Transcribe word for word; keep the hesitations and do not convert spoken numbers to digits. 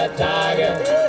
a tiger.